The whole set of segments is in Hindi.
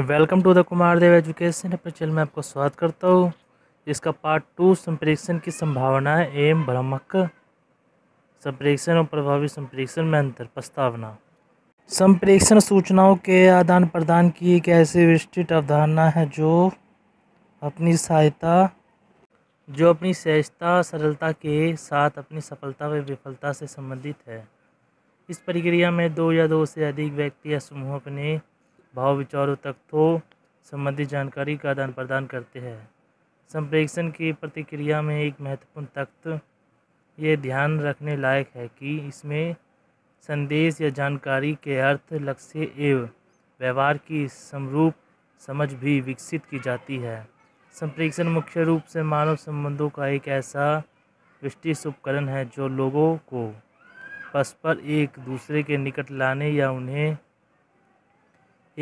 Welcome to the Kumar Dev education. अपने चैनल में आपको स्वागत करता हूँ। इसका पार्ट 2 संप्रेक्षण की संभावना एवं भ्रामक संप्रेक्षण और प्रभावी संप्रेक्षण में अंतर प्रस्तावना। संप्रेक्षण सूचनाओं के आदान प्रदान की एक ऐसी विशिष्ट अवधारणा है जो अपनी सहजता सरलता के साथ अपनी सफलता व विफलता से संबंधित है। इस प्रक्रिया में दो या दो से अधिक व्यक्ति या समूह अपने भाव विचारों तथ्यों संबंधी जानकारी का आदान प्रदान करते हैं। संप्रेक्षण की प्रतिक्रिया में एक महत्वपूर्ण तथ्य ये ध्यान रखने लायक है कि इसमें संदेश या जानकारी के अर्थ, लक्ष्य एवं व्यवहार की समरूप समझ भी विकसित की जाती है। संप्रेक्षण मुख्य रूप से मानव संबंधों का एक ऐसा विशिष्ट उपकरण है जो लोगों को परस्पर एक दूसरे के निकट लाने या उन्हें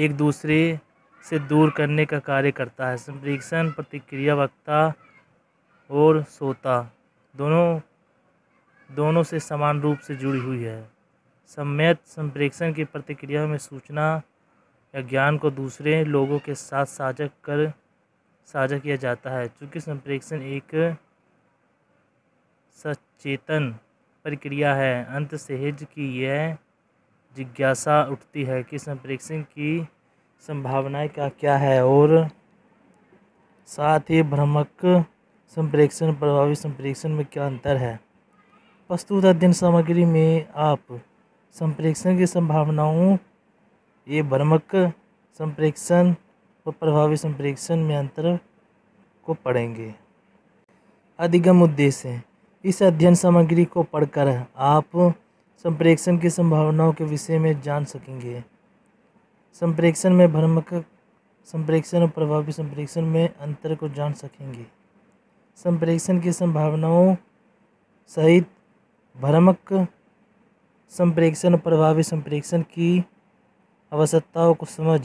एक दूसरे से दूर करने का कार्य करता है। संप्रेक्षण प्रतिक्रिया वक्ता और श्रोता दोनों से समान रूप से जुड़ी हुई है। सम्यक संप्रेक्षण की प्रतिक्रिया में सूचना या ज्ञान को दूसरे लोगों के साथ साझा किया जाता है। चूँकि संप्रेक्षण एक सचेतन प्रक्रिया है, अंत सहज की यह जिज्ञासा उठती है कि संप्रेक्षण की संभावनाएं क्या है और साथ ही भ्रामक संप्रेक्षण प्रभावी संप्रेक्षण में क्या अंतर है। प्रस्तुत अध्ययन सामग्री में आप संप्रेक्षण की संभावनाओं ये भ्रामक संप्रेक्षण और प्रभावी संप्रेक्षण में अंतर को पढ़ेंगे। अधिगम उद्देश्य। इस अध्ययन सामग्री को पढ़कर आप संप्रेक्षण की संभावनाओं के विषय में जान सकेंगे। संप्रेक्षण में भ्रामक संप्रेक्षण और प्रभावी संप्रेक्षण में अंतर को जान सकेंगे। संप्रेक्षण की संभावनाओं सहित भ्रामक संप्रेक्षण और प्रभावी संप्रेक्षण की आवश्यकताओं को समझ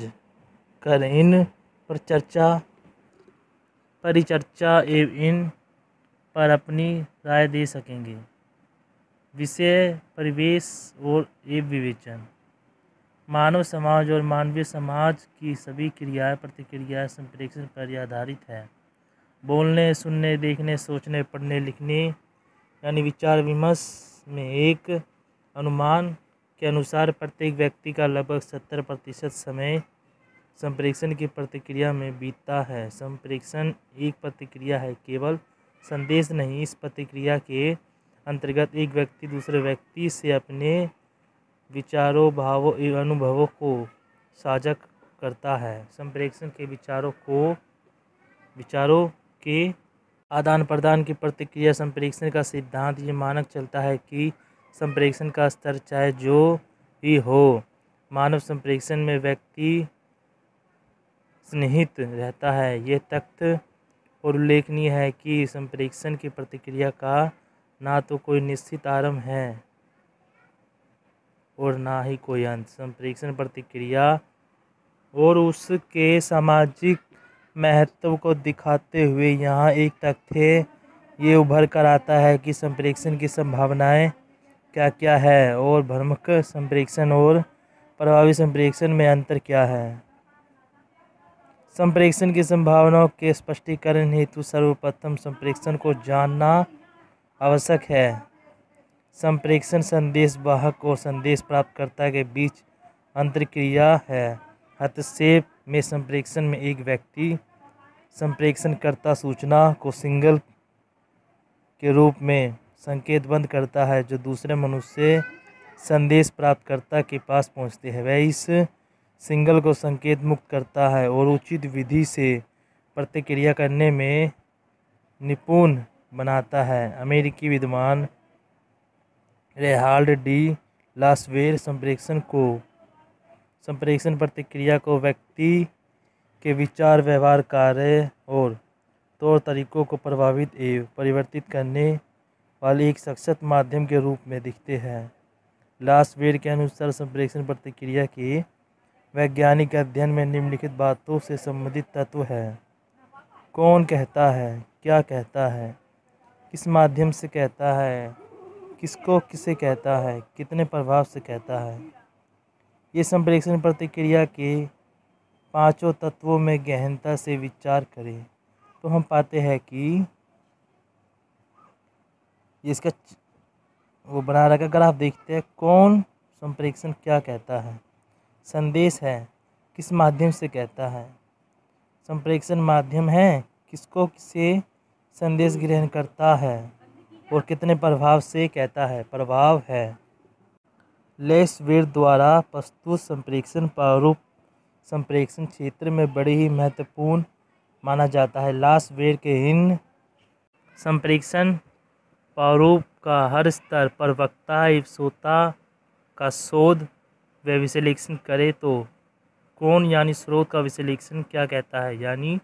कर इन पर परिचर्चा एवं इन पर अपनी राय दे सकेंगे। विषय परिवेश और एवं विवेचन। मानव समाज और मानवीय समाज की सभी क्रियाएं प्रतिक्रियाएं संप्रेक्षण पर आधारित है। बोलने, सुनने, देखने, सोचने, पढ़ने, लिखने यानी विचार विमर्श में एक अनुमान के अनुसार प्रत्येक व्यक्ति का लगभग 70% समय संप्रेक्षण की प्रतिक्रिया में बीतता है। संप्रेक्षण एक प्रतिक्रिया है, केवल संदेश नहीं। इस प्रतिक्रिया के अंतर्गत एक व्यक्ति दूसरे व्यक्ति से अपने विचारों, भावों एवं अनुभवों को साझा करता है। संप्रेक्षण के विचारों के आदान प्रदान की प्रतिक्रिया। संप्रेक्षण का सिद्धांत ये मानक चलता है कि संप्रेक्षण का स्तर चाहे जो भी हो, मानव संप्रेक्षण में व्यक्ति निहित रहता है। ये तथ्य और उल्लेखनीय है कि संप्रेक्षण की प्रतिक्रिया का ना तो कोई निश्चित आरंभ है और ना ही कोई अंत। संप्रेक्षण प्रतिक्रिया और उसके सामाजिक महत्व को दिखाते हुए यहाँ एक तथ्य ये उभर कर आता है कि संप्रेक्षण की संभावनाएं क्या है और भ्रामक संप्रेक्षण और प्रभावी संप्रेक्षण में अंतर क्या है। संप्रेक्षण की संभावनाओं के स्पष्टीकरण हेतु सर्वप्रथम संप्रेक्षण को जानना आवश्यक है। संप्रेक्षण संदेश वाहक और संदेश प्राप्तकर्ता के बीच अंतरक्रिया है। हस्तक्षेप में संप्रेक्षण में एक व्यक्ति संप्रेक्षणकर्ता सूचना को सिग्नल के रूप में संकेतबंद करता है जो दूसरे मनुष्य संदेश प्राप्तकर्ता के पास पहुंचते हैं। वह इस सिग्नल को संकेत मुक्त करता है और उचित विधि से प्रतिक्रिया करने में निपुण बनाता है। अमेरिकी विद्वान हेराल्ड डी लासवेल संप्रेक्षण प्रतिक्रिया को व्यक्ति के विचार, व्यवहार, कार्य और तौर तरीकों को प्रभावित एवं परिवर्तित करने वाले एक सशक्त माध्यम के रूप में दिखते हैं। लासवेल के अनुसार संप्रेक्षण प्रतिक्रिया के वैज्ञानिक अध्ययन में निम्नलिखित बातों से संबंधित तत्व है: कौन कहता है, क्या कहता है, किस माध्यम से कहता है, किसको किसे कहता है, कितने प्रभाव से कहता है। ये संप्रेक्षण प्रतिक्रिया के पांचों तत्वों में गहनता से विचार करें तो हम पाते हैं कि इसका वो बना रखा ग्राफ देखते हैं कौन संप्रेक्षण क्या कहता है, संदेश है किस माध्यम से कहता है, संप्रेक्षण माध्यम है किसको किसे संदेश ग्रहण करता है और कितने प्रभाव से कहता है, प्रभाव है। लैसवेल द्वारा प्रस्तुत संप्रेक्षण प्रारूप संप्रेक्षण क्षेत्र में बड़ी ही महत्वपूर्ण माना जाता है। लैसवेल के इन संप्रेक्षण प्रारूप का हर स्तर पर वक्ता एवं श्रोता का शोध व विश्लेषण करे तो कौन यानी स्रोत का विश्लेषण क्या कहता है, यानी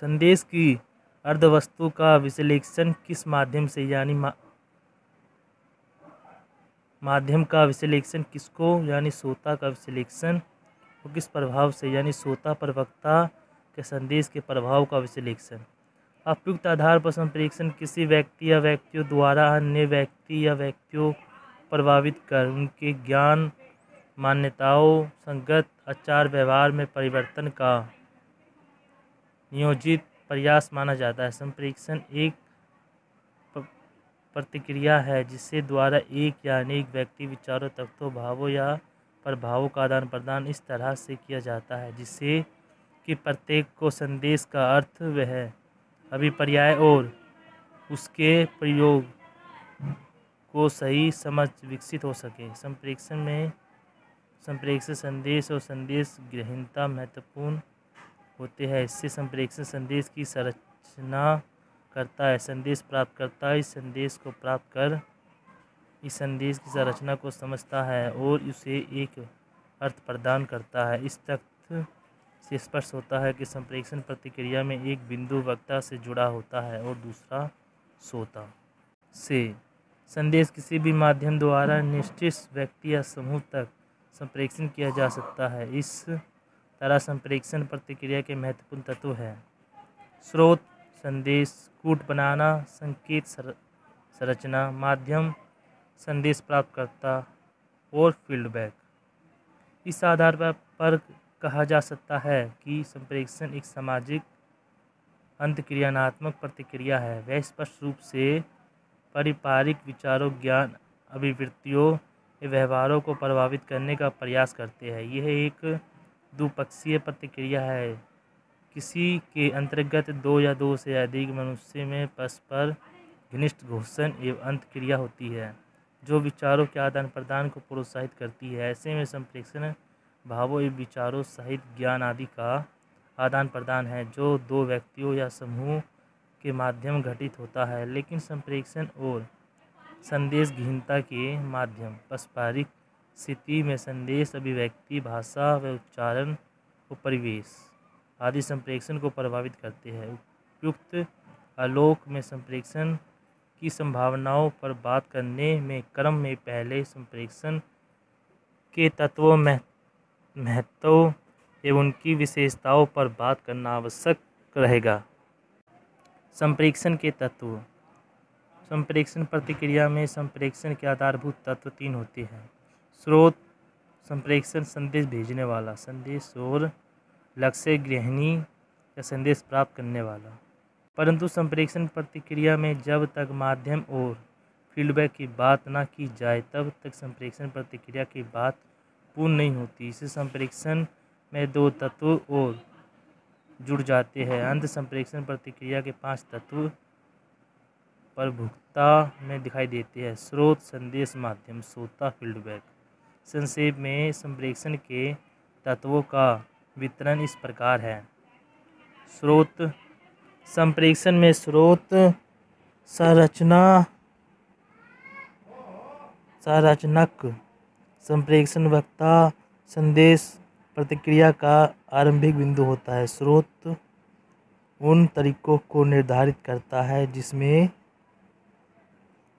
संदेश की अर्धवस्तु का विश्लेषण किस माध्यम से, यानी माध्यम का विश्लेषण किसको यानी श्रोता का विश्लेषण और किस प्रभाव से यानी श्रोता पर वक्ता के संदेश के प्रभाव का विश्लेषण। उपयुक्त आधार पर संप्रेक्षण किसी व्यक्ति या व्यक्तियों द्वारा अन्य व्यक्ति या व्यक्तियों प्रभावित कर उनके ज्ञान, मान्यताओं, संगत, आचार व्यवहार में परिवर्तन का नियोजित प्रयास माना जाता है। संप्रेक्षण एक प्रतिक्रिया है जिससे द्वारा एक या अनेक व्यक्ति विचारों, तत्वों, भावों या प्रभावों का आदान प्रदान इस तरह से किया जाता है जिससे कि प्रत्येक को संदेश का अर्थ, वह अभिप्राय और उसके प्रयोग को सही समझ विकसित हो सके। संप्रेक्षण में संप्रेक्षण संदेश और संदेश ग्रहणता महत्वपूर्ण होते हैं। इससे संप्रेक्षण संदेश की संरचना करता है, संदेश प्राप्त करता है, इस संदेश को प्राप्त कर इस संदेश की संरचना को समझता है और उसे एक अर्थ प्रदान करता है। इस तथ्य से स्पष्ट होता है कि संप्रेक्षण प्रतिक्रिया में एक बिंदु वक्ता से जुड़ा होता है और दूसरा श्रोता से। संदेश किसी भी माध्यम द्वारा निश्चित व्यक्ति या समूह तक संप्रेक्षण किया जा सकता है। इस तरह संप्रेक्षण प्रतिक्रिया के महत्वपूर्ण तत्व है स्रोत, संदेश, कूट बनाना, संकेत संरचना, माध्यम, संदेश प्राप्तकर्ता और फीडबैक। इस आधार पर कहा जा सकता है कि संप्रेक्षण एक सामाजिक अंतःक्रियात्मक प्रतिक्रिया है। वह स्पष्ट रूप से पारिवारिक विचारों, ज्ञान, अभिवृत्तियों एवं व्यवहारों को प्रभावित करने का प्रयास करते हैं। यह एक द्विपक्षीय प्रतिक्रिया है, किसी के अंतर्गत दो या दो से अधिक मनुष्य में परस्पर घनिष्ठ घोषण एवं अंतक्रिया होती है जो विचारों के आदान प्रदान को प्रोत्साहित करती है। ऐसे में संप्रेक्षण भावों एवं विचारों सहित ज्ञान आदि का आदान प्रदान है जो दो व्यक्तियों या समूह के माध्यम घटित होता है। लेकिन संप्रेक्षण और संदेश गहनता के माध्यम पारस्परिक स्थिति में संदेश, अभिव्यक्ति, भाषा व उच्चारण और परिवेश आदि संप्रेक्षण को प्रभावित करते हैं। उपयुक्त आलोक में संप्रेक्षण की संभावनाओं पर बात करने में क्रम में पहले संप्रेक्षण के तत्वों, महत्व एवं उनकी विशेषताओं पर बात करना आवश्यक रहेगा। संप्रेक्षण के तत्व। संप्रेक्षण प्रतिक्रिया में संप्रेक्षण के आधारभूत तत्व तीन होते हैं स्रोत, संप्रेक्षण संदेश भेजने वाला, संदेश और लक्ष्य ग्रहणी या संदेश प्राप्त करने वाला। परंतु संप्रेक्षण प्रतिक्रिया में जब तक माध्यम और फीडबैक की बात ना की जाए तब तक संप्रेक्षण प्रतिक्रिया की बात पूर्ण नहीं होती। इसे संप्रेक्षण में दो तत्व और जुड़ जाते हैं। अंत संप्रेक्षण प्रतिक्रिया के पांच तत्व प्रमुखता में दिखाई देते हैं स्रोत, संदेश, माध्यम, श्रोता, फीडबैक। संक्षेप में संप्रेक्षण के तत्वों का वितरण इस प्रकार है स्रोत। संप्रेक्षण में स्रोत संरचनाक संप्रेक्षण वक्ता संदेश प्रतिक्रिया का आरंभिक बिंदु होता है। स्रोत उन तरीकों को निर्धारित करता है जिसमें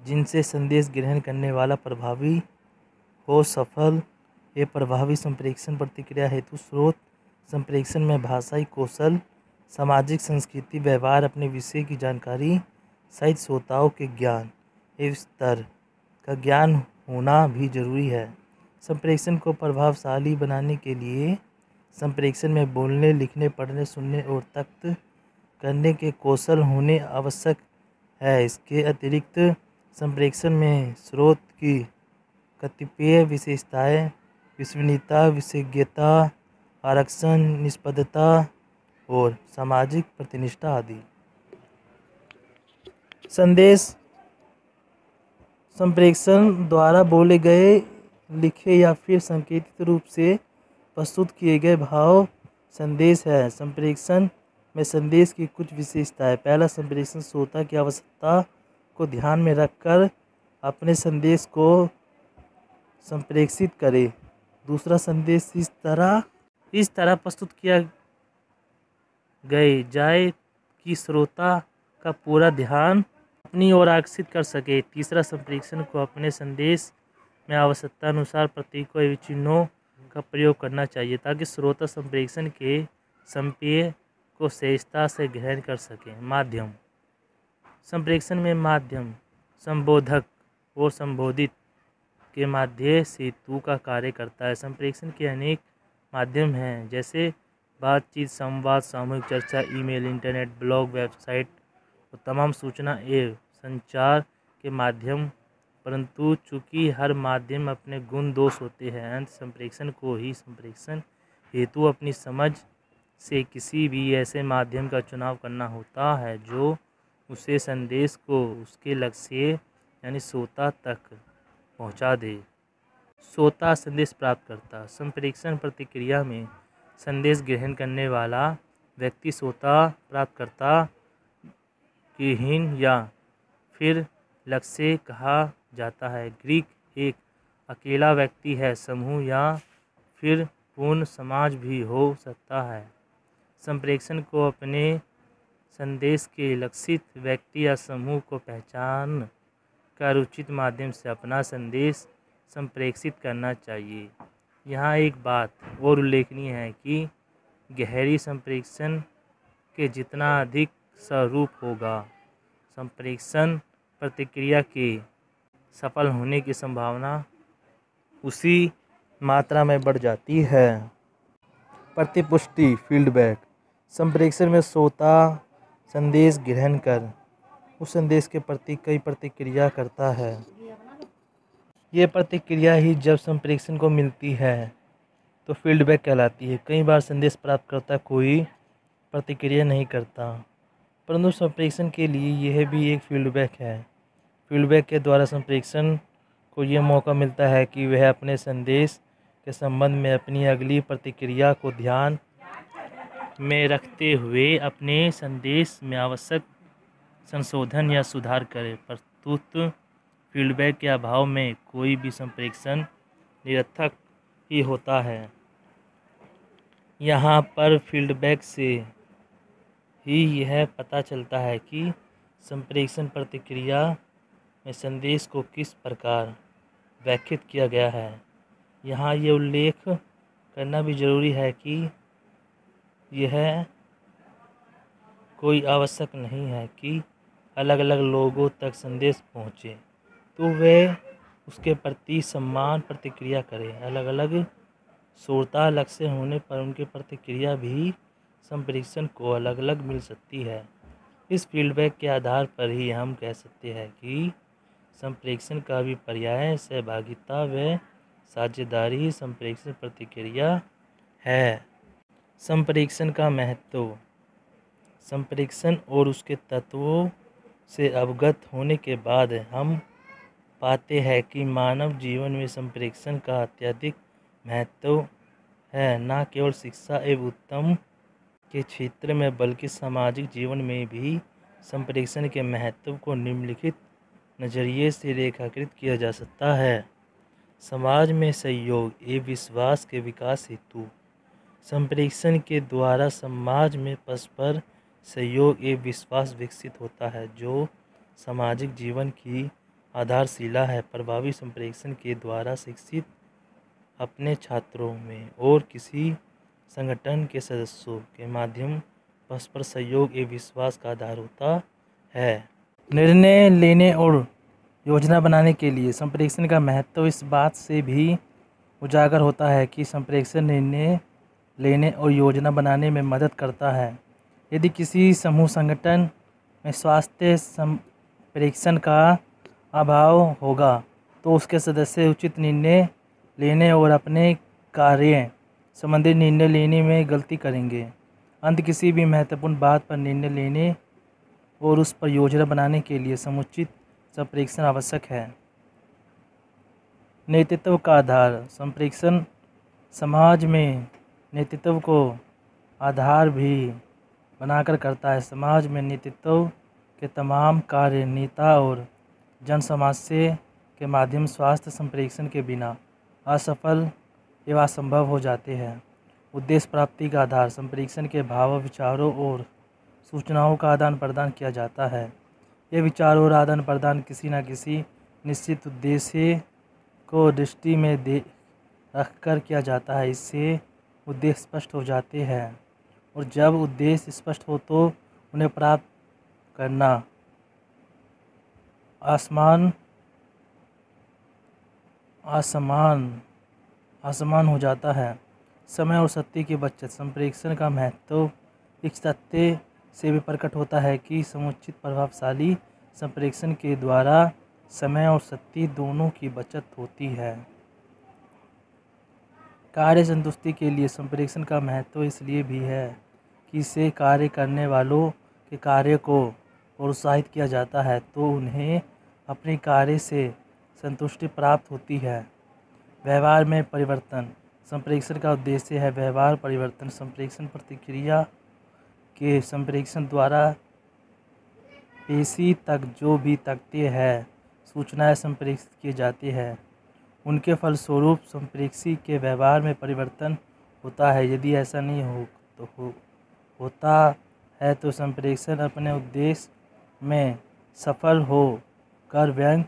जिनसे संदेश ग्रहण करने वाला प्रभावी हो। सफल ये प्रभावी संप्रेक्षण प्रतिक्रिया हेतु स्रोत संप्रेक्षण में भाषाई कौशल, सामाजिक संस्कृति, व्यवहार, अपने विषय की जानकारी सहित श्रोताओं के ज्ञान एवं स्तर का ज्ञान होना भी जरूरी है। संप्रेषण को प्रभावशाली बनाने के लिए संप्रेषण में बोलने, लिखने, पढ़ने, सुनने और तर्क करने के कौशल होने आवश्यक है। इसके अतिरिक्त संप्रेषण में स्रोत की कतिपय विशेषताएं विश्वसनीयता, विशेषज्ञता, आरक्षण, निष्पक्षता और सामाजिक प्रतिनिष्ठा आदि। संदेश संप्रेषण द्वारा बोले गए, लिखे या फिर संकेतित रूप से प्रस्तुत किए गए भाव संदेश है। संप्रेषण में संदेश की कुछ विशेषताएं। पहला, संप्रेषण श्रोता की आवश्यकता को ध्यान में रखकर अपने संदेश को संप्रेषित करें। दूसरा, संदेश इस तरह प्रस्तुत किया गए जाए कि श्रोता का पूरा ध्यान अपनी ओर आकर्षित कर सके। तीसरा, संप्रेषण को अपने संदेश में आवश्यकता अनुसार प्रतीकों एवं चिन्हों का प्रयोग करना चाहिए ताकि श्रोता संप्रेषण के संपेय को सहजता से ग्रहण कर सकें। माध्यम संप्रेषण में माध्यम, संबोधक और संबोधित के माध्यम सेतु का कार्य करता है। संप्रेषण के अनेक माध्यम हैं जैसे बातचीत, संवाद, सामूहिक चर्चा, ईमेल, इंटरनेट, ब्लॉग, वेबसाइट और तमाम सूचना एवं संचार के माध्यम, परंतु चूँकि हर माध्यम अपने गुण दोष होते हैं, अंत संप्रेषण को ही संप्रेषण हेतु अपनी समझ से किसी भी ऐसे माध्यम का चुनाव करना होता है जो उसे संदेश को उसके लक्ष्य यानी श्रोता तक पहुंचा दे। श्रोता संदेश प्राप्त करता। संप्रेषण प्रतिक्रिया में संदेश ग्रहण करने वाला व्यक्ति श्रोता प्राप्तकर्ता की हीन या फिर लक्ष्य कहा जाता है। ग्रीक एक अकेला व्यक्ति है, समूह या फिर पूर्ण समाज भी हो सकता है। संप्रेषण को अपने संदेश के लक्षित व्यक्ति या समूह को पहचान कर उचित माध्यम से अपना संदेश संप्रेषित करना चाहिए। यहाँ एक बात और उल्लेखनीय है कि गहरी संप्रेषण के जितना अधिक स्वरूप होगा, संप्रेषण प्रतिक्रिया के सफल होने की संभावना उसी मात्रा में बढ़ जाती है। प्रतिपुष्टि फीडबैक संप्रेषण में श्रोता संदेश ग्रहण कर उस संदेश के प्रति कई प्रतिक्रिया करता है। ये प्रतिक्रिया ही जब संप्रेषण को मिलती है तो फीडबैक कहलाती है। कई बार संदेश प्राप्तकर्ता कोई प्रतिक्रिया नहीं करता, परंतु संप्रेषण के लिए यह भी एक फीडबैक है। फीडबैक के द्वारा संप्रेषण को यह मौका मिलता है कि वह अपने संदेश के संबंध में अपनी अगली प्रतिक्रिया को ध्यान में रखते हुए अपने संदेश में आवश्यक संशोधन या सुधार करे। प्रस्तुत फीडबैक के अभाव में कोई भी संप्रेषण निरर्थक ही होता है। यहाँ पर फीडबैक से ही यह पता चलता है कि संप्रेषण प्रतिक्रिया में संदेश को किस प्रकार व्याख्यात किया गया है। यहाँ यह उल्लेख करना भी ज़रूरी है कि यह कोई आवश्यक नहीं है कि अलग अलग लोगों तक संदेश पहुँचे तो वे उसके प्रति समान प्रतिक्रिया करें। अलग अलग श्रोता लक्ष्य होने पर उनकी प्रतिक्रिया भी संप्रेषण को अलग अलग मिल सकती है। इस फीडबैक के आधार पर ही हम कह सकते हैं कि संप्रेषण का भी पर्याय सहभागिता व साझेदारी ही संप्रेषण प्रतिक्रिया है। संप्रेषण का महत्व संप्रेषण और उसके तत्वों से अवगत होने के बाद हम पाते हैं कि मानव जीवन में संप्रेषण का अत्यधिक महत्व है। न केवल शिक्षा एवं उत्तम के क्षेत्र में बल्कि सामाजिक जीवन में भी संप्रेषण के महत्व को निम्नलिखित नज़रिए से रेखाकृत किया जा सकता है। समाज में सहयोग एवं विश्वास के विकास हेतु संप्रेषण के द्वारा समाज में परस्पर सहयोग एवं विश्वास विकसित होता है जो सामाजिक जीवन की आधारशिला है। प्रभावी संप्रेषण के द्वारा शिक्षित अपने छात्रों में और किसी संगठन के सदस्यों के माध्यम परस्पर सहयोग एवं विश्वास का आधार होता है। निर्णय लेने और योजना बनाने के लिए संप्रेषण का महत्व इस बात से भी उजागर होता है कि संप्रेक्षण निर्णय लेने और योजना बनाने में मदद करता है। यदि किसी समूह संगठन में स्वास्थ्य संप्रेक्षण का अभाव होगा तो उसके सदस्य उचित निर्णय लेने और अपने कार्य संबंधी निर्णय लेने में गलती करेंगे। अंत किसी भी महत्वपूर्ण बात पर निर्णय लेने और उस पर योजना बनाने के लिए समुचित संप्रेक्षण आवश्यक है। नेतृत्व का आधार। संप्रेक्षण समाज में नेतृत्व को आधार भी बनाकर करता है। समाज में नेतृत्व के तमाम कार्य नेता और जनसमाज से के माध्यम स्वास्थ्य संप्रेक्षण के बिना असफल एवं असंभव हो जाते हैं। उद्देश्य प्राप्ति का आधार। संप्रेक्षण के भावों, विचारों और सूचनाओं का आदान प्रदान किया जाता है। ये विचार और आदान प्रदान किसी न किसी निश्चित उद्देश्य को दृष्टि में रखकर किया जाता है। इससे उद्देश्य स्पष्ट हो जाते हैं और जब उद्देश्य स्पष्ट हो तो उन्हें प्राप्त करना आसमान हो जाता है। समय और शक्ति की बचत। संप्रेक्षण का महत्व इस तथ्य से भी प्रकट होता है कि समुचित प्रभावशाली संप्रेक्षण के द्वारा समय और शक्ति दोनों की बचत होती है। कार्य संतुष्टि के लिए संप्रेक्षण का महत्व इसलिए भी है कि इससे कार्य करने वालों के कार्य को प्रोत्साहित किया जाता है तो उन्हें अपने कार्य से संतुष्टि प्राप्त होती है। व्यवहार में परिवर्तन। संप्रेक्षण का उद्देश्य है व्यवहार परिवर्तन। संप्रेक्षण प्रतिक्रिया के संप्रेक्षण द्वारा पेशी तक जो भी तकते हैं सूचनाएँ संप्रेक्षित किए जाती हैं। उनके फलस्वरूप संप्रेक्षी के व्यवहार में परिवर्तन होता है। यदि ऐसा नहीं होता है तो संप्रेक्षण अपने उद्देश्य में सफल होकर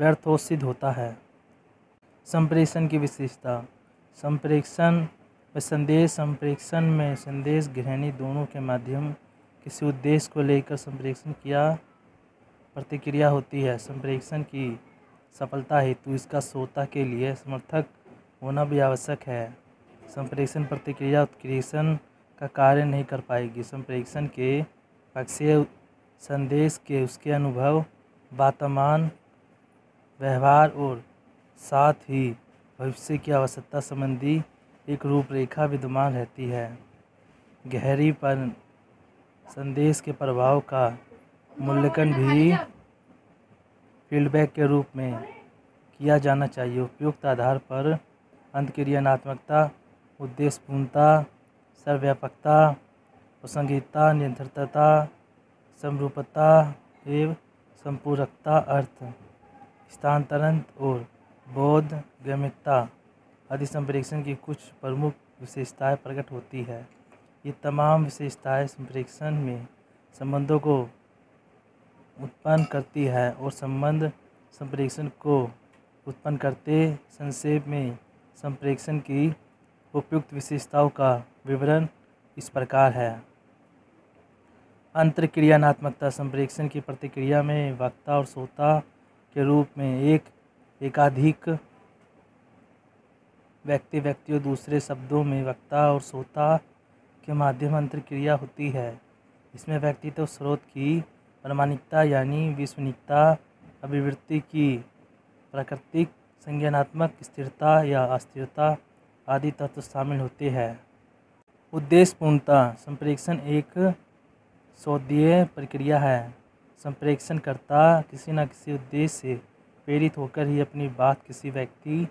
व्यर्थ सिद्ध होता है। संप्रेक्षण की विशेषता। संप्रेक्षण में संदेश गृहिणी दोनों के माध्यम किसी उद्देश्य को लेकर संप्रेक्षण किया प्रतिक्रिया होती है। संप्रेक्षण की सफलता हेतु इसका श्रोता के लिए समर्थक होना भी आवश्यक है। संप्रेक्षण प्रतिक्रिया उत्प्रेक्षण का कार्य नहीं कर पाएगी। संप्रेक्षण के पक्षीय संदेश के उसके अनुभव, वर्तमान व्यवहार और साथ ही भविष्य की आवश्यकता संबंधी एक रूपरेखा विद्यमान रहती है। गहरी पर संदेश के प्रभाव का मूल्यांकन भी फीडबैक के रूप में किया जाना चाहिए। उपयुक्त आधार पर अंतक्रियात्मकता, उद्देश्यपूर्णता, सर्वव्यापकता, प्रासंगिकता, निरंतरता, समरूपता एवं संपूरकता, अर्थ स्थानांतरण और बोधगम्यता आदि संप्रेक्षण की कुछ प्रमुख विशेषताएं प्रकट होती है। ये तमाम विशेषताएं संप्रेक्षण में संबंधों को उत्पन्न करती है और संबंध संप्रेक्षण को उत्पन्न करते। संक्षेप में संप्रेक्षण की उपयुक्त विशेषताओं का विवरण इस प्रकार है। अंतर्क्रियात्मकता। संप्रेक्षण की प्रतिक्रिया में वक्ता और श्रोता के रूप में एकाधिक व्यक्तियों दूसरे शब्दों में वक्ता और श्रोता के माध्यम अंतर्क्रिया होती है। इसमें व्यक्ति तो स्रोत की प्रामाणिकता यानी विश्वसनीयता, अभिवृत्ति की प्राकृतिक, संज्ञानात्मक स्थिरता या अस्थिरता आदि तत्व शामिल होते हैं। उद्देश्यपूर्णता। संप्रेक्षण एक शोधीय प्रक्रिया है। संप्रेक्षणकर्ता किसी न किसी उद्देश्य से प्रेरित होकर ही अपनी बात किसी व्यक्ति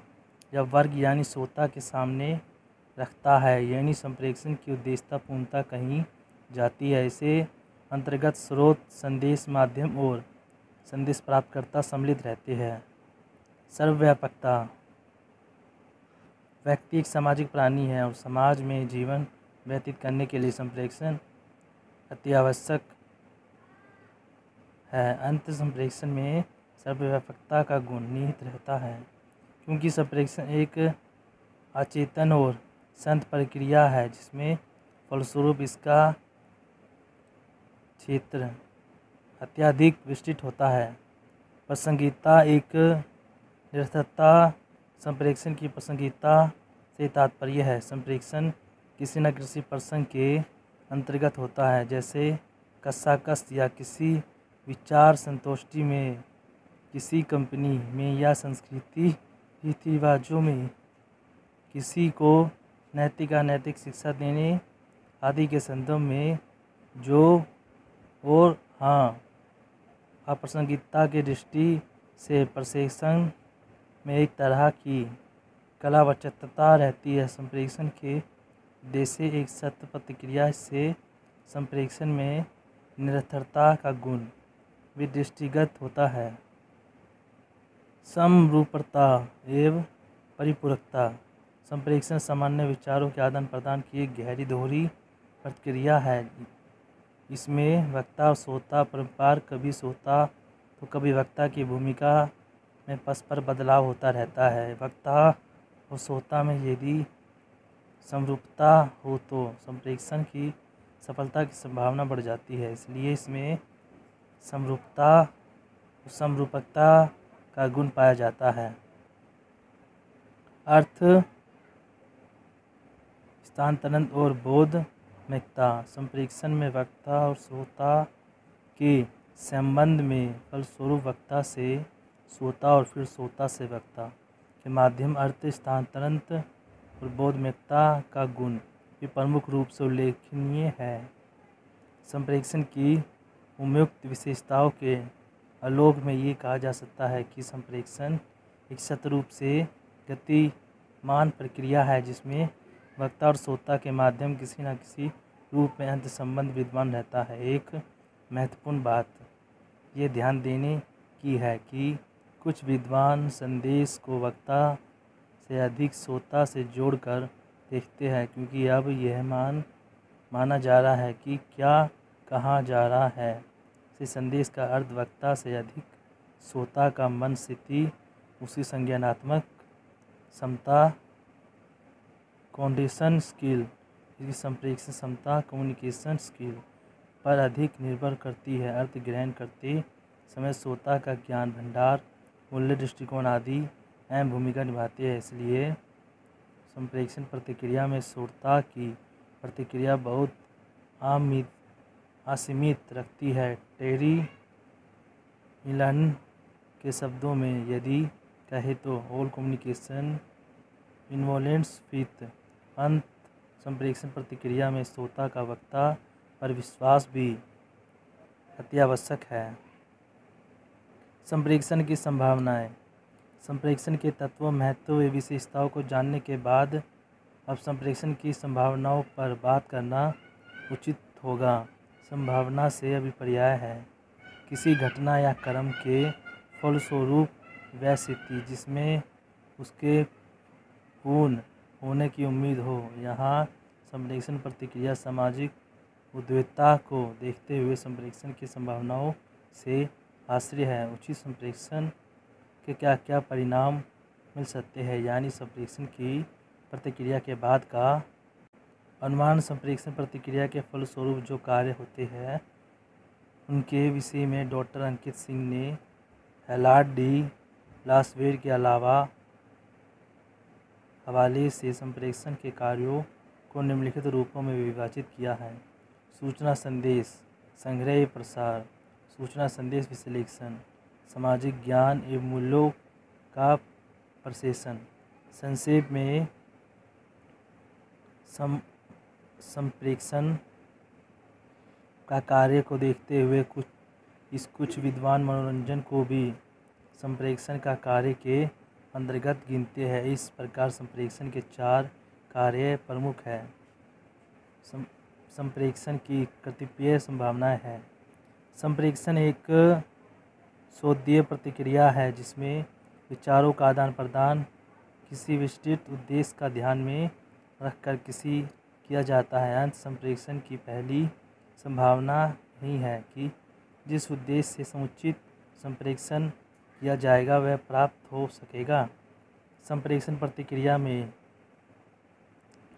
या वर्ग यानी श्रोता के सामने रखता है, यानी संप्रेक्षण की उद्देश्यपूर्णता कही जाती है। इसे अंतर्गत स्रोत, संदेश, माध्यम और संदेश प्राप्तकर्ता सम्मिलित रहते हैं। सर्वव्यापकता। व्यक्ति एक सामाजिक प्राणी है और समाज में जीवन व्यतीत करने के लिए संप्रेक्षण अत्यावश्यक है। अंत संप्रेक्षण में सर्वव्यापकता का गुण निहित रहता है क्योंकि संप्रेक्षण एक अचेतन और संत प्रक्रिया है जिसमें फलस्वरूप इसका क्षेत्र अत्यधिक विस्तृत होता है। प्रासंगिकता एक निरर्थकता संप्रेक्षण की प्रासंगिकता से तात्पर्य है। संप्रेक्षण किसी न किसी प्रसंग के अंतर्गत होता है, जैसे कशाकश या किसी विचार संतुष्टि में, किसी कंपनी में या संस्कृति रीति रिवाजों में, किसी को नैतिक अनैतिक शिक्षा देने आदि के संदर्भ में। जो और हाँ, अप्रासंगिकता के दृष्टि से संप्रेक्षण में एक तरह की कलावाच्यता रहती है। संप्रेक्षण के जैसे एक सत्य प्रतिक्रिया से संप्रेक्षण में निरर्थकता का गुण भी दृष्टिगत होता है। समरूपता एवं परिपूरकता। संप्रेक्षण सामान्य विचारों के आदान प्रदान की एक गहरी दोहरी प्रतिक्रिया है। इसमें वक्ता और श्रोता परम्पार कभी श्रोता तो कभी वक्ता की भूमिका में परस्पर बदलाव होता रहता है। वक्ता और श्रोता में यदि समरूपता हो तो संप्रेक्षण की सफलता की संभावना बढ़ जाती है। इसलिए इसमें समरूपता और समरूपकता का गुण पाया जाता है। अर्थ स्थानांतरण और बोधमयता। संप्रेक्षण में वक्ता और श्रोता के संबंध में फलस्वरूप वक्ता से श्रोता और फिर श्रोता से वक्ता के माध्यम अर्थ स्थानांतरण और बोधमयता का गुण भी प्रमुख रूप से उल्लेखनीय है। संप्रेक्षण की उपयुक्त विशेषताओं के आलोक में ये कहा जा सकता है कि संप्रेक्षण एक सतत रूप से गतिमान प्रक्रिया है, जिसमें वक्ता और श्रोता के माध्यम किसी न किसी रूप में अंत संबंध विद्यमान रहता है। एक महत्वपूर्ण बात ये ध्यान देने की है कि कुछ विद्वान संदेश को वक्ता से अधिक श्रोता से जोड़कर देखते हैं, क्योंकि अब यह माना जा रहा है कि क्या कहा जा रहा है से संदेश का अर्थ वक्ता से अधिक श्रोता का मन स्थिति उसी संज्ञानात्मक क्षमता कॉन्डेशन स्किल जिसकी संप्रेक्षण क्षमता कम्युनिकेशन स्किल पर अधिक निर्भर करती है। अर्थ ग्रहण करते समय श्रोता का ज्ञान भंडार मूल्य दृष्टिकोण आदि अहम भूमिका निभाती है। इसलिए संप्रेक्षण प्रतिक्रिया में श्रोता की प्रतिक्रिया बहुत असीमित रखती है। टेरी मिलन के शब्दों में यदि कहे तो ऑल कम्युनिकेशन इन्वॉल्वेंट्स विथ अंत संप्रेक्षण प्रतिक्रिया में श्रोता का वक्ता पर विश्वास भी अत्यावश्यक है। संप्रेक्षण की संभावनाएं। संप्रेक्षण के तत्वों महत्व एवं विशेषताओं को जानने के बाद अब संप्रेक्षण की संभावनाओं पर बात करना उचित होगा। संभावना से अभिप्राय है किसी घटना या कर्म के फलस्वरूप वह स्थिति जिसमें उसके पूर्ण होने की उम्मीद हो। यहाँ संप्रेक्षण प्रतिक्रिया सामाजिक उद्वेगता को देखते हुए संप्रेक्षण की संभावनाओं से आश्रय है। उचित संप्रेक्षण के क्या क्या परिणाम मिल सकते हैं, यानी संप्रेक्षण की प्रतिक्रिया के बाद का अनुमान। संप्रेक्षण प्रतिक्रिया के फलस्वरूप जो कार्य होते हैं उनके विषय में डॉक्टर अंकित सिंह ने हैराल्ड डी लासवेल के अलावा हवाले से संप्रेक्षण के कार्यों को निम्नलिखित रूपों में विभाजित किया है। सूचना संदेश संग्रह प्रसार, सूचना संदेश विश्लेषण, सामाजिक ज्ञान एवं मूल्यों का प्रशेषण। संक्षेप में संप्रेक्षण का कार्य को देखते हुए कुछ विद्वान मनोरंजन को भी संप्रेक्षण का कार्य के अंतर्गत गिनते हैं। इस प्रकार संप्रेक्षण के चार कार्य प्रमुख हैं। संप्रेक्षण की कतिपय संभावनाएं हैं। संप्रेक्षण एक शोधीय प्रतिक्रिया है जिसमें विचारों का आदान प्रदान किसी विशिष्ट उद्देश्य का ध्यान में रखकर किया जाता है। अंत संप्रेक्षण की पहली संभावना ही है कि जिस उद्देश्य से समुचित संप्रेक्षण किया जाएगा वह प्राप्त हो सकेगा। संप्रेक्षण प्रतिक्रिया में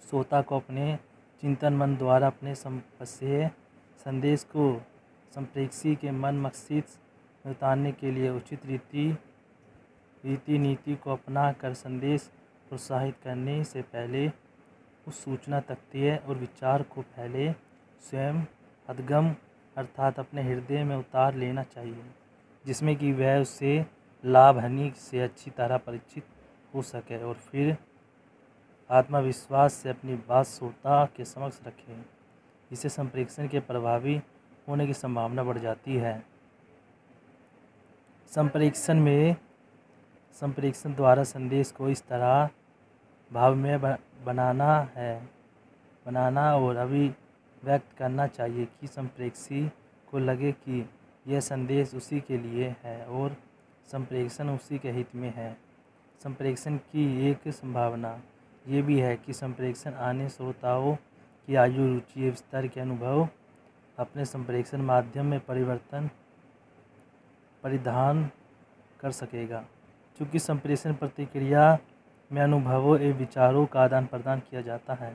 श्रोता को अपने चिंतन मन द्वारा अपने संदेश को संप्रेक्षी के मन मकसद में उतारने के लिए उचित रीति रीति नीति को अपना कर संदेश प्रोत्साहित करने से पहले उस सूचना तख्तिए और विचार को पहले स्वयं हदगम अर्थात अपने हृदय में उतार लेना चाहिए, जिसमें कि वह उससे लाभ हानि से अच्छी तरह परिचित हो सके और फिर आत्मविश्वास से अपनी बात श्रोता के समक्ष रखें। इससे संप्रेक्षण के प्रभावी होने की संभावना बढ़ जाती है। संप्रेक्षण द्वारा संदेश को इस तरह भाव में बनाना और अभिव्यक्त करना चाहिए कि संप्रेक्षी को लगे कि यह संदेश उसी के लिए है और संप्रेक्षण उसी के हित में है। संप्रेक्षण की एक संभावना ये भी है कि संप्रेक्षण आने श्रोताओं की आयु, रुचि, स्तर के अनुभव अपने संप्रेक्षण माध्यम में परिधान कर सकेगा। चूँकि संप्रेषण प्रतिक्रिया में अनुभवों एवं विचारों का आदान प्रदान किया जाता है,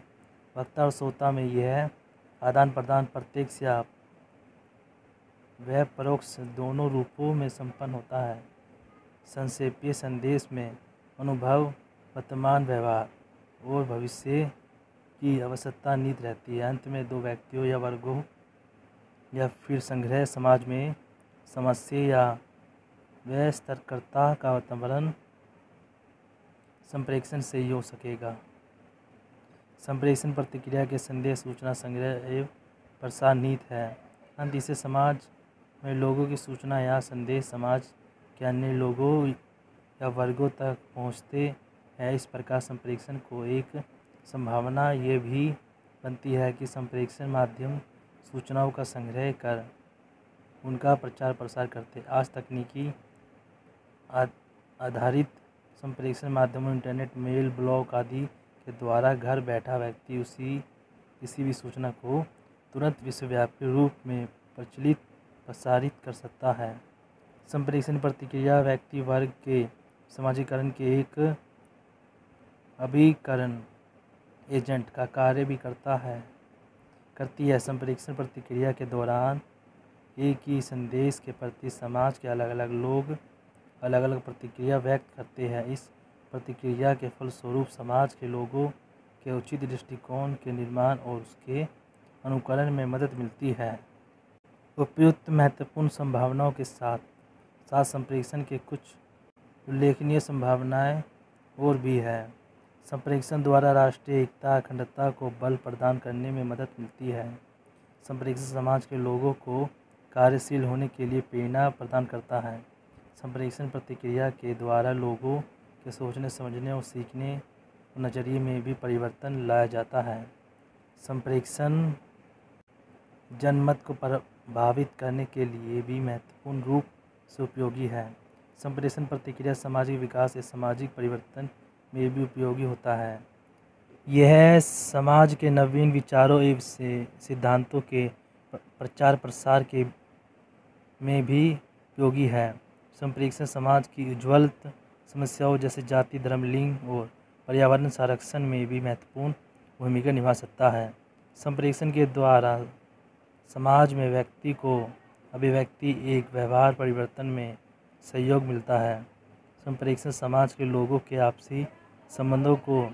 वक्ता और श्रोता में यह आदान प्रदान प्रत्यक्ष या वह परोक्ष दोनों रूपों में संपन्न होता है। संक्षेपीय संदेश में अनुभव, वर्तमान व्यवहार और भविष्य की आवश्यकता निहित रहती है। अंत में दो व्यक्तियों या वर्गों या फिर संग्रह समाज में समस्या या वह स्तरकर्ता का वातावरण संप्रेक्षण से ही हो सकेगा। संप्रेक्षण प्रतिक्रिया के संदेश, सूचना संग्रह एवं प्रसार नीति है। अंत इसे समाज में लोगों की सूचना या संदेश समाज के अन्य लोगों या वर्गों तक पहुंचते हैं। इस प्रकार संप्रेक्षण को एक संभावना ये भी बनती है कि संप्रेक्षण माध्यम सूचनाओं का संग्रह कर उनका प्रचार प्रसार करते। आज तकनीकी आधारित संप्रेक्षण माध्यमों, इंटरनेट, मेल, ब्लॉग आदि के द्वारा घर बैठा व्यक्ति उसी किसी भी सूचना को तुरंत विश्वव्यापी रूप में प्रचलित प्रसारित कर सकता है। संप्रेक्षण प्रतिक्रिया व्यक्ति वर्ग के समाजीकरण के एक अभिकरण एजेंट का कार्य भी करती है। संप्रेक्षण प्रतिक्रिया के दौरान एक ही संदेश के प्रति समाज के अलग अलग लोग अलग अलग प्रतिक्रिया व्यक्त करते हैं। इस प्रतिक्रिया के फलस्वरूप समाज के लोगों के उचित दृष्टिकोण के निर्माण और उसके अनुकरण में मदद मिलती है। उपयुक्त महत्वपूर्ण संभावनाओं के साथ संप्रेक्षण के कुछ उल्लेखनीय संभावनाएं और भी हैं। संप्रेक्षण द्वारा राष्ट्रीय एकता, अखंडता को बल प्रदान करने में मदद मिलती है। संप्रेक्षण समाज के लोगों को कार्यशील होने के लिए प्रेरणा प्रदान करता है। संप्रेक्षण प्रतिक्रिया के द्वारा लोगों के सोचने, समझने और सीखने और नज़रिए में भी परिवर्तन लाया जाता है। संप्रेक्षण जनमत को प्रभावित करने के लिए भी महत्वपूर्ण रूप से उपयोगी है। संप्रेक्षण प्रतिक्रिया सामाजिक विकास या सामाजिक परिवर्तन में भी उपयोगी होता है। यह समाज के नवीन विचारों एवं सिद्धांतों के प्रचार प्रसार के में भी उपयोगी है। संप्रेक्षण समाज की उज्ज्वल समस्याओं जैसे जाति, धर्म, लिंग और पर्यावरण संरक्षण में भी महत्वपूर्ण भूमिका निभा सकता है। संप्रेक्षण के द्वारा समाज में व्यक्ति को अभिव्यक्ति एक व्यवहार परिवर्तन में सहयोग मिलता है। संप्रेक्षण समाज के लोगों के आपसी संबंधों को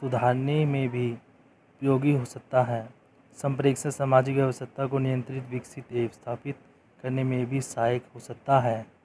सुधारने में भी उपयोगी हो सकता है। संप्रेक्षण सामाजिक व्यवस्था को नियंत्रित, विकसित एवं स्थापित करने में भी सहायक हो सकता है।